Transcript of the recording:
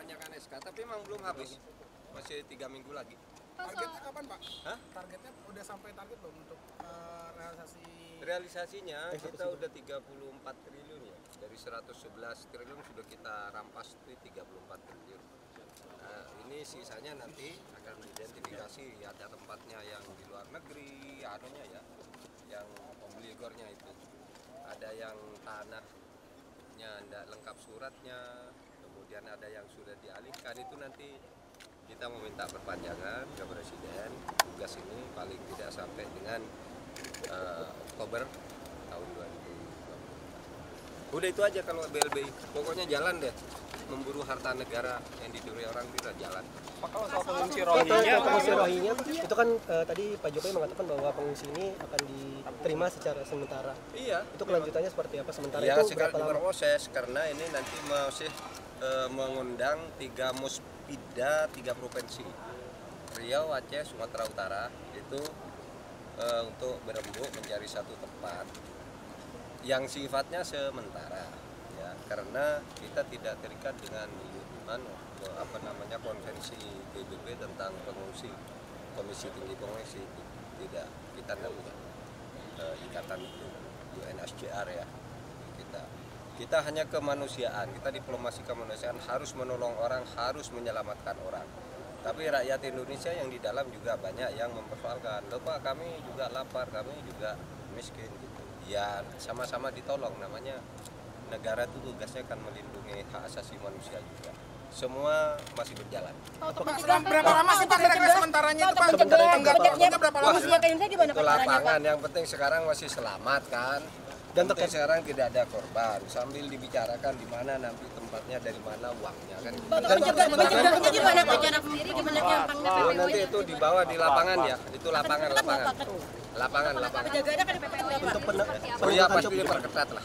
perpanjangan SK, tapi memang belum habis. Masih 3 minggu lagi. Targetnya kapan, Pak? Hah? Targetnya udah sampai target belum untuk realisasi? Realisasinya kita udah 34 triliun ya. Dari 111 triliun sudah kita rampas itu 34 triliun. Nah, ini sisanya nanti akan diidentifikasi, ada tempatnya yang di luar negeri, anunya ya, yang pembeli gornya itu. Ada yang tanahnya tidak lengkap suratnya, kemudian ada yang sudah dialihkan, itu nanti kita meminta perpanjangan ke Presiden. Tugas ini paling tidak sampai dengan Oktober tahun 2020. Udah itu aja kalau BLBI, pokoknya jalan deh, memburu harta negara yang dicuri orang tidak jalan. Pak, kalau soal pengungsi Rohingya, itu kan tadi Pak Jokowi mengatakan bahwa pengungsi ini akan diterima secara sementara. Iya. Itu kelanjutannya seperti apa sementara ya, itu? Ya, segera diproses karena ini nanti masih mengundang 3 Muspida 3 provinsi, Riau, Aceh, Sumatera Utara, itu untuk berembuk mencari satu tempat yang sifatnya sementara. Ya, karena kita tidak terikat dengan konvensi PBB tentang pengungsi, Komisi Tinggi Pengungsi itu tidak kita lakukan ikatan itu UNHCR ya. Kita hanya kemanusiaan, kita diplomasi kemanusiaan, harus menolong orang, harus menyelamatkan orang. Tapi rakyat Indonesia yang di dalam juga banyak yang mempersoalkan, loh Pak, kami juga lapar, kami juga miskin gitu. Ya sama-sama ditolong, namanya negara itu tugasnya kan melindungi hak asasi manusia juga. Semua masih berjalan. Berapa lama sih Pak kira-kira sementaranya itu Pak? Berapa lama sih kira-kira gimana Pak? Lapangan yang penting sekarang masih selamat kan. Dan sekarang tidak ada korban, sambil dibicarakan di mana nanti tempatnya, dari mana uangnya kan. Pencegahnya gimana Pak? Cara sendiri gimana gampangnya PPU? Nanti itu dibawa di lapangan ya, itu lapangan. Penjagaannya kan di PPU ya Pak? Oh iya, pasti diperketat lah.